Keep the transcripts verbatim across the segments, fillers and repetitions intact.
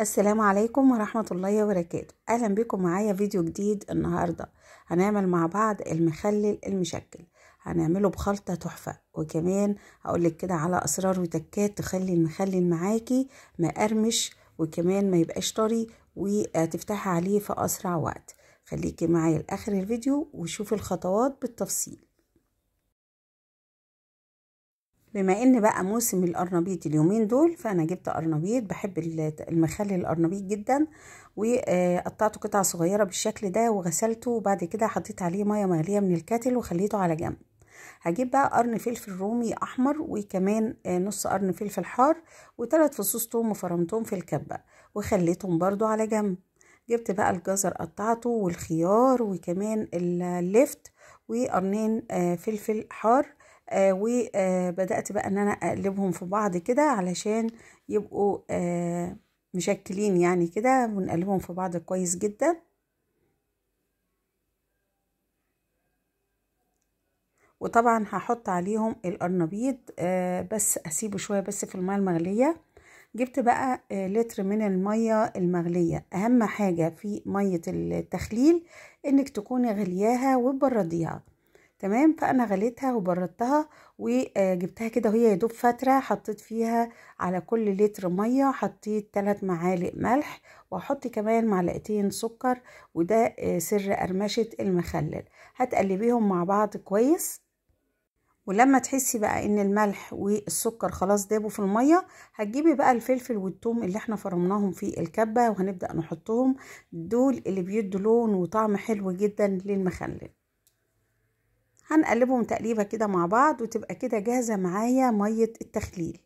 السلام عليكم ورحمة الله وبركاته. أهلا بكم معايا فيديو جديد. النهاردة هنعمل مع بعض المخلل المشكل، هنعمله بخلطة تحفة، وكمان هقولك كده على أسرار وتكات تخلي المخلل معاكي ما أرمش وكمان ما يبقاش طري وتفتحي عليه في أسرع وقت. خليكي معايا لآخر الفيديو وشوفي الخطوات بالتفصيل. بما ان بقى موسم القرنبيط اليومين دول، فانا جبت قرنبيط، بحب المخلل القرنبيط جدا، وقطعته قطع صغيره بالشكل ده وغسلته، وبعد كده حطيت عليه ميه مغليه من الكاتل وخليته على جنب. هجيب بقى قرن فلفل رومي احمر، وكمان نص قرن فلفل حار، وثلاث فصوص توم وفرمتهم في الكبه وخليتهم برده على جنب. جبت بقى الجزر قطعته والخيار وكمان اللفت وقرنين فلفل حار، آه وبدأت بقى ان انا اقلبهم في بعض كده علشان يبقوا آه مشكلين يعني كده، ونقلبهم في بعض كويس جدا. وطبعا هحط عليهم القرنبيط آه بس اسيبه شوية بس في المية المغلية. جبت بقى آه لتر من المية المغلية. اهم حاجة في مية التخليل انك تكوني غلياها وبرديها، تمام؟ فانا غليتها وبردتها وجبتها كده وهي يدوب فتره. حطيت فيها على كل لتر ميه حطيت ثلاث معالق ملح، وهحط كمان معلقتين سكر، وده سر قرمشه المخلل. هتقلبيهم مع بعض كويس، ولما تحسي بقى ان الملح والسكر خلاص دابوا في الميه، هتجيبي بقى الفلفل والثوم اللي احنا فرمناهم في الكبه وهنبدا نحطهم. دول اللي بيدوا لون وطعم حلو جدا للمخلل. هنقلبهم تقليبه كده مع بعض، وتبقى كده جاهزه معايا ميه التخليل.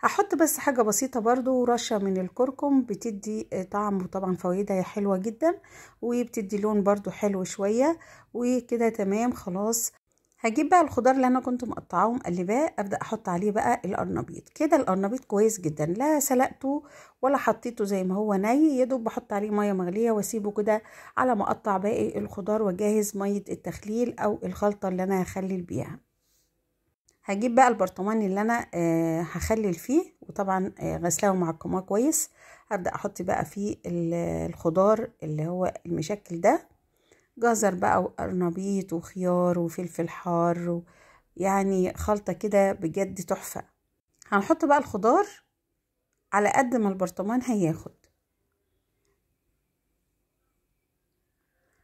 هحط بس حاجه بسيطه برضو، رشه من الكركم، بتدي طعم وطبعا فوائدها حلوه جدا، وبتدي لون برضو حلو شويه وكده. تمام خلاص. هجيب بقى الخضار اللي انا كنت مقطعاه ومقلباه، ابدا احط عليه بقى القرنبيط كده. القرنبيط كويس جدا، لا سلقته ولا حطيته زي ما هو ني، يدوب بحط عليه ميه مغليه واسيبه كده على ما اقطع باقي الخضار واجهز ميه التخليل او الخلطه اللي انا هخلل بيها. هجيب بقى البرطمان اللي انا آه هخلل فيه، وطبعا آه غسلاه ومعقماه كويس. هبدا احط بقى فيه الخضار اللي هو المشكل ده، جزر بقى وقرنبيط وخيار وفلفل حار، يعني خلطة كده بجد تحفة. هنحط بقى الخضار على قد ما البرطمان هياخد،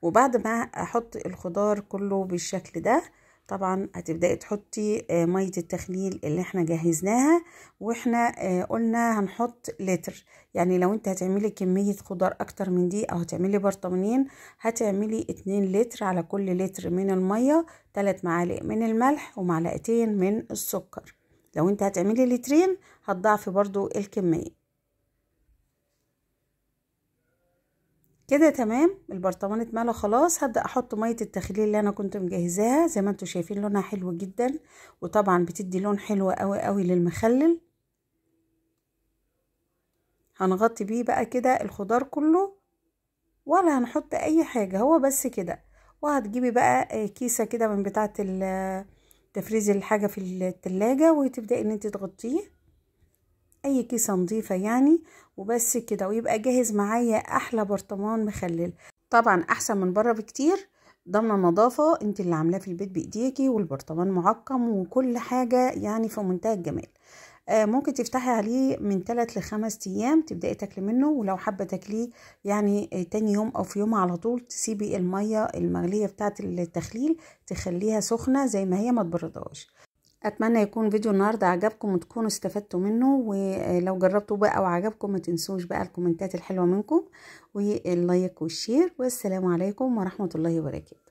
وبعد ما احط الخضار كله بالشكل ده، طبعا هتبدأي تحطي مية التخليل اللي احنا جهزناها، واحنا قلنا هنحط لتر. يعني لو انت هتعملي كمية خضار اكتر من دي او هتعملي برطمانين، هتعملي اتنين لتر على كل لتر من المية، تلات معالق من الملح ومعلقتين من السكر. لو انت هتعملي لترين هتضعفي برضو الكمية كده. تمام. البرطمان اتملى خلاص. هبدا احط ميه التخليل اللي انا كنت مجهزاها، زي ما انتم شايفين لونها حلو جدا، وطبعا بتدي لون حلو قوي قوي للمخلل. هنغطي بيه بقى كده الخضار كله، ولا هنحط اي حاجه، هو بس كده. وهتجيبي بقى كيسه كده من بتاعه تفريز الحاجه في التلاجة، وتبداي ان انت تغطيه اي كيسه نظيفه يعني، وبس كده. ويبقى جاهز معايا احلى برطمان مخلل، طبعا احسن من بره بكتير، ضامنه النظافه، انت اللي عاملاه في البيت بايديكي، والبرطمان معقم وكل حاجه يعني في منتهى الجمال. آه ممكن تفتحي عليه من ثلاث لخمس ايام تبداي تاكلي منه، ولو حابه تاكليه يعني تاني يوم او في يوم على طول، تسيبي الميه المغليه بتاعه التخليل تخليها سخنه زي ما هي، ما تبردهاش. اتمنى يكون فيديو النهارده عجبكم وتكونوا استفدتوا منه، ولو جربتوا بقى وعجبكم ما تنسوش بقى الكومنتات الحلوه منكم واللايك والشير. والسلام عليكم ورحمه الله وبركاته.